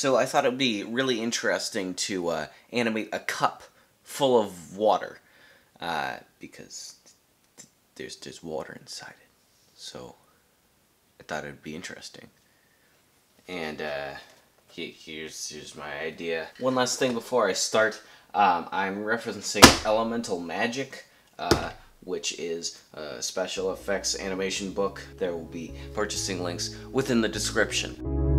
So I thought it would be really interesting to animate a cup full of water, because there's water inside it. So I thought it would be interesting. And here's my idea. One last thing before I start. I'm referencing Elemental Magic, which is a special effects animation book. There will be purchasing links within the description.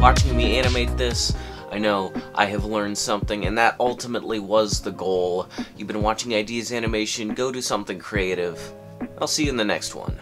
Watching me animate this, I know I have learned something, and that ultimately was the goal. You've been watching Ideas Animation. Go do something creative. I'll see you in the next one.